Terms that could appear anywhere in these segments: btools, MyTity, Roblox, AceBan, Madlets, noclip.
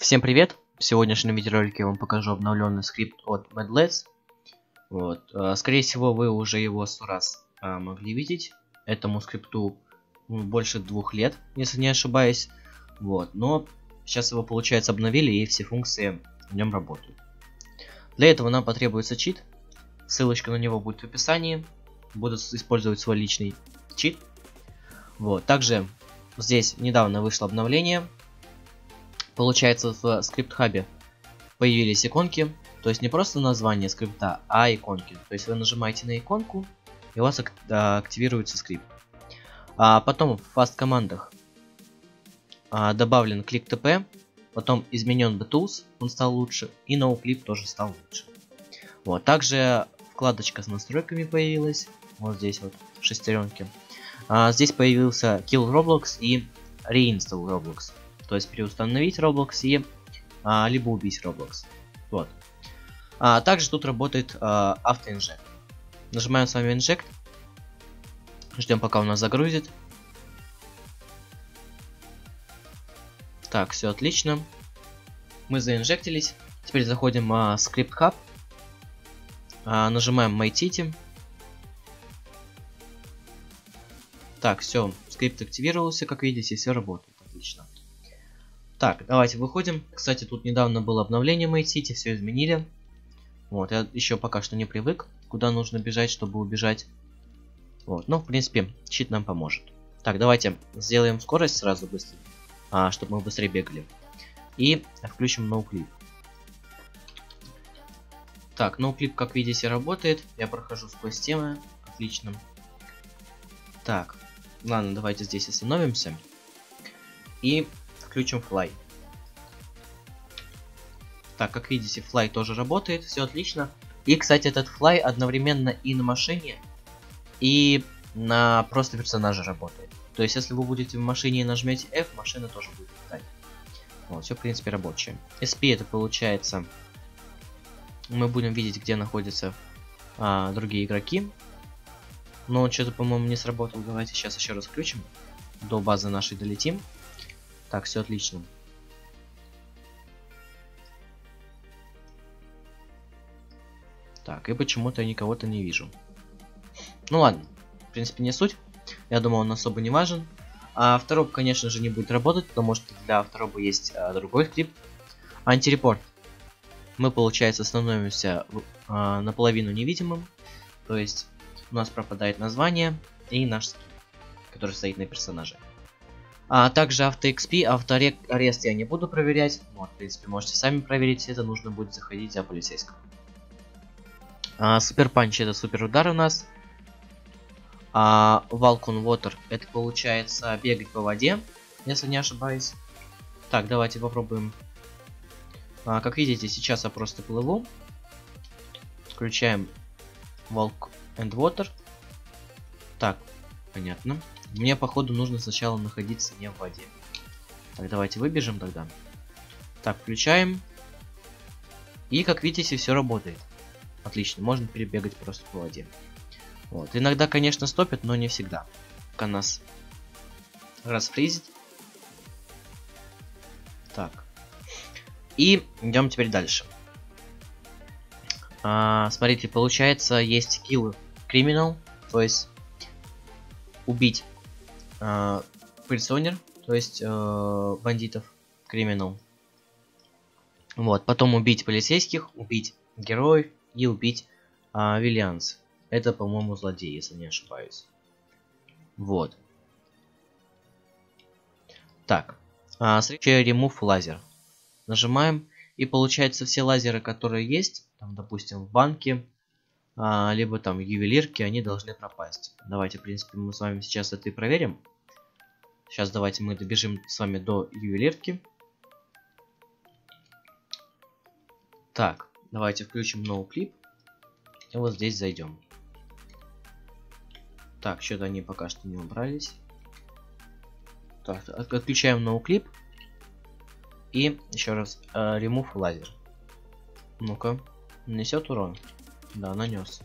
Всем привет! В сегодняшнем видеоролике я вам покажу обновленный скрипт от Madlets. Вот. Скорее всего, вы уже его 100 раз могли видеть. Этому скрипту больше 2 лет, если не ошибаюсь. Вот. Но сейчас его, получается, обновили и все функции в нем работают. Для этого нам потребуется чит. Ссылочка на него будет в описании. Буду использовать свой личный чит. Вот. Также здесь недавно вышло обновление. Получается, в скрипт-хабе появились иконки, то есть не просто название скрипта, а иконки. То есть вы нажимаете на иконку, и у вас активируется скрипт. А потом в фаст-командах добавлен клик-тп, потом изменен btools, он стал лучше, и noclip тоже стал лучше. Вот, также вкладочка с настройками появилась, вот здесь вот, в шестеренке. Здесь появился Kill Roblox и Reinstall Roblox. То есть переустановить Roblox и либо убить Roblox. Вот. Также тут работает автоинжект. Нажимаем с вами инжект. Ждем, пока у нас загрузит. Так, все отлично. Мы заинжектились. Теперь заходим в скрипт хаб. Нажимаем MyTity. Так, все, скрипт активировался, как видите, все работает отлично. Так, давайте выходим. Кстати, тут недавно было обновление MyTity, все изменили. Вот, я еще пока что не привык, куда нужно бежать, чтобы убежать. Вот, но в принципе, чит нам поможет. Так, давайте сделаем скорость сразу быстро, чтобы мы быстрее бегали. И включим noclip. Так, noclip, как видите, работает. Я прохожу сквозь темы. Отлично. Так, ладно, давайте здесь остановимся. И включим fly. Так, как видите, fly тоже работает, все отлично. И, кстати, этот fly одновременно и на машине, и на просто персонажа работает. То есть, если вы будете в машине и нажмете F, машина тоже будет летать. Вот, все, в принципе, рабочее. SP это получается, мы будем видеть, где находятся другие игроки. Но он что-то, по-моему, не сработал. Давайте сейчас еще раз включим. До базы нашей долетим. Так, все отлично. Так, и почему-то я никого-то не вижу. Ну ладно, в принципе, не суть. Я думаю, он особо не важен. А второй, конечно же, не будет работать, потому что для второго есть другой скрипт. Антирепорт. Мы, получается, становимся наполовину невидимым. То есть у нас пропадает название и наш скрипт, который стоит на персонаже. А также AutoXP, автоарест я не буду проверять. Вот, в принципе, можете сами проверить. Это нужно будет заходить за полицейского. Суперпанч это супер удар у нас. Walk on water это получается бегать по воде, если не ошибаюсь. Так, давайте попробуем. Как видите, сейчас я просто плыву. Включаем Walk and Water. Так, понятно. Мне, походу, нужно сначала находиться не в воде. Так, давайте выбежим тогда. Так, включаем. И, как видите, все работает. Отлично, можно перебегать просто по воде. Вот, иногда, конечно, стопит, но не всегда. Пока нас расфризит. Так. И идем теперь дальше. Смотрите, получается, есть Kill Criminal, то есть убить Пыльсонер, то есть бандитов, криминал. Вот, потом убить полицейских, убить героев и убить виллианцев. Это, по-моему, злодей, если не ошибаюсь. Вот. Так, следующий remove лазер. Нажимаем, и получается все лазеры, которые есть, там, допустим, в банке, либо там ювелирки, они должны пропасть. Давайте, в принципе, мы с вами сейчас это и проверим. Сейчас давайте мы добежим с вами до ювелирки. Так, давайте включим noclip. И вот здесь зайдем. Так, что-то они пока что не убрались. Так, отключаем noclip. И еще раз remove лазер. Ну-ка, нанесет урон. Да, нанес.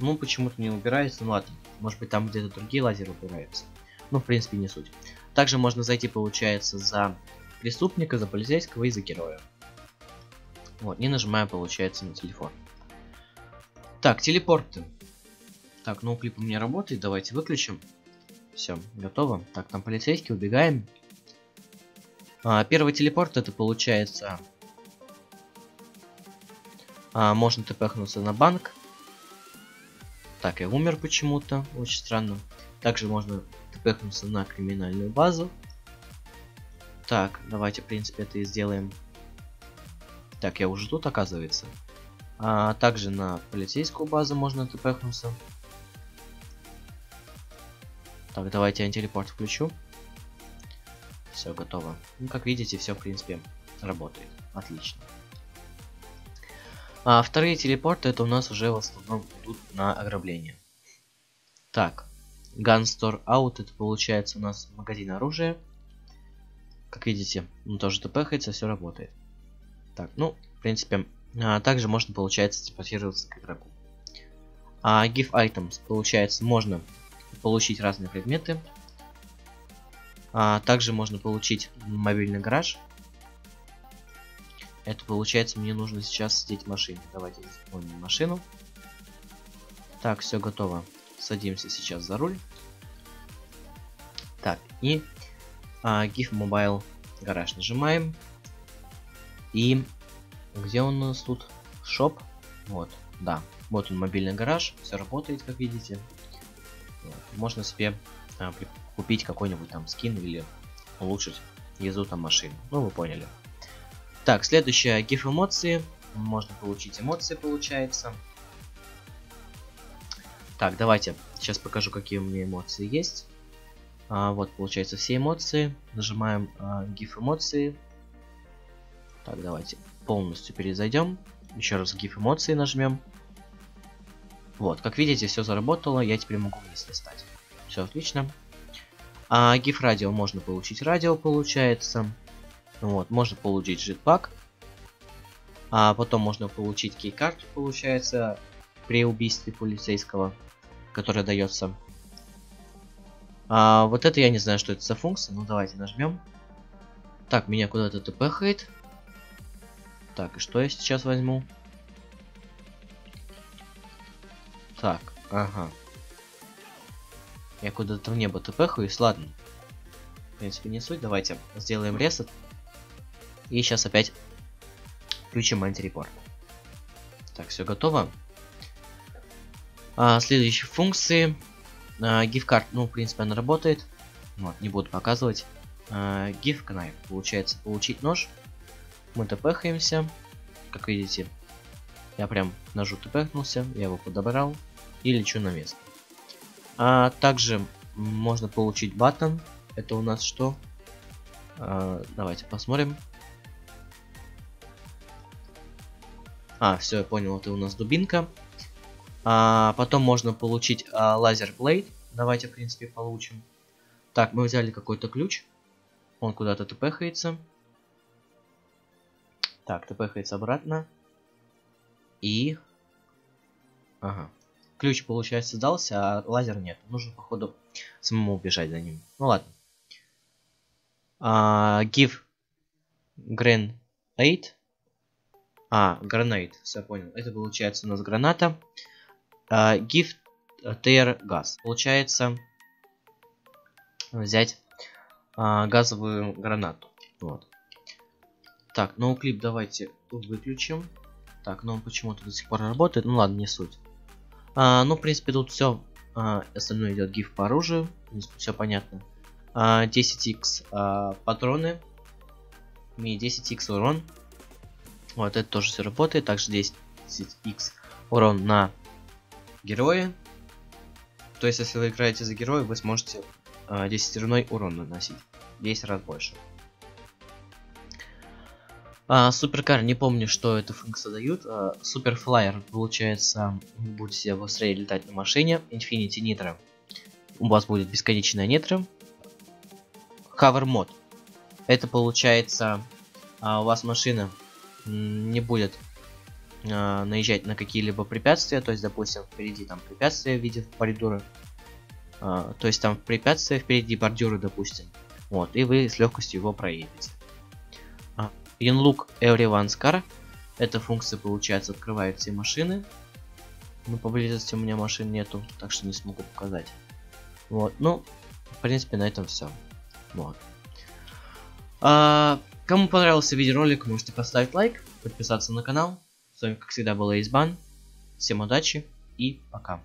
Ну, почему-то не убирается. Ну ладно, может быть, там где-то другие лазеры убираются. Ну, в принципе, не суть. Также можно зайти, получается, за преступника, за полицейского и за героя. Вот, не нажимая, получается, на телефон. Так, телепорты. Так, ноуклип у меня работает, давайте выключим. Все, готово. Так, там полицейский, убегаем. Первый телепорт, это получается... можно тпхнуться на банк. Так, я умер почему-то, очень странно. Также можно тпхнуться на криминальную базу. Так, давайте, в принципе, это и сделаем. Так, я уже тут, оказывается. Также на полицейскую базу можно тпхнуться. Так, давайте я телепорт включу. Все, готово. Ну, как видите, все, в принципе, работает. Отлично. Вторые телепорты, это у нас уже в основном идут на ограбление. Так, Gun Store Out, это получается у нас магазин оружия. Как видите, он тоже тпхается, все работает. Так, ну, в принципе, также можно, получается, телепортироваться к игроку. Give Items, получается, можно получить разные предметы. Также можно получить мобильный гараж. Это получается, мне нужно сейчас сидеть в машине. Давайте исполним машину. Так, все готово. Садимся сейчас за руль. Так, и Give Mobile Garage нажимаем. И где он у нас тут? Shop. Вот, да. Вот он, мобильный гараж. Все работает, как видите. Вот. Можно себе купить какой-нибудь там скин или улучшить езду там машину. Ну, вы поняли. Так, следующая гиф эмоции. Можно получить эмоции, получается. Так, давайте. Сейчас покажу, какие у меня эмоции есть. Вот, получается, все эмоции. Нажимаем гиф эмоции. Так, давайте полностью перезайдем. Еще раз гиф эмоции нажмем. Вот, как видите, все заработало. Я теперь могу вниз листать. Все отлично. Гиф радио. Можно получить радио, получается. Вот, можно получить джетпак. А потом можно получить кейкарту, получается, при убийстве полицейского, которая дается. Вот это я не знаю, что это за функция, но давайте нажмем. Так, меня куда-то тпхает. Так, и что я сейчас возьму? Так, ага. Я куда-то в небо тпхаюсь, ладно. В принципе, не суть, давайте сделаем ресет. И сейчас опять включим антирепорт. Так, все готово. Следующие функции. Гиф-карт, ну, в принципе, она работает. Вот, не буду показывать. Гиф-кнайф, получается, получить нож. Мы тпхаемся. Как видите, я прям ножу тпхнулся, я его подобрал и лечу на место. Также можно получить баттон. Это у нас что? Давайте посмотрим. Все, я понял, это у нас дубинка. Потом можно получить лазерблейд. Давайте, в принципе, получим. Так, мы взяли какой-то ключ. Он куда-то тпхается. Так, тпхается обратно. И... Ага. Ключ, получается, сдался, а лазер нет. Нужно, походу, самому убежать за ним. Ну ладно. Give Grenade. Гранейт, все понял. Это получается у нас граната. Give Tear Gas. Получается взять газовую гранату. Вот. Так, ноуклип давайте выключим. Так, но он почему-то до сих пор работает. Ну ладно, не суть. Ну, в принципе, тут все. Остальное идет гиф по оружию. Все понятно. 10x патроны. И 10x урон. Вот это тоже все работает. Также 10x урон на героя. То есть, если вы играете за героя, вы сможете 10-терной урон наносить. 10 раз больше. Суперкар, не помню, что эта функция дают. Суперфлайер, получается, вы будете быстрее летать на машине. Infinity Nitro. У вас будет бесконечная нитро. Cover мод. Это получается, у вас машина не будет наезжать на какие-либо препятствия, то есть, допустим, впереди там препятствия в виде бордюра, то есть там препятствия впереди бордюра, допустим, вот, и вы с легкостью его проедете. Unlock everyone's car. Эта функция, получается, открывает все машины. Но поблизости у меня машин нету, так что не смогу показать. Вот, ну, в принципе, на этом все. Вот. Кому понравился видеоролик, можете поставить лайк, подписаться на канал. С вами, как всегда, был AceBan. Всем удачи и пока.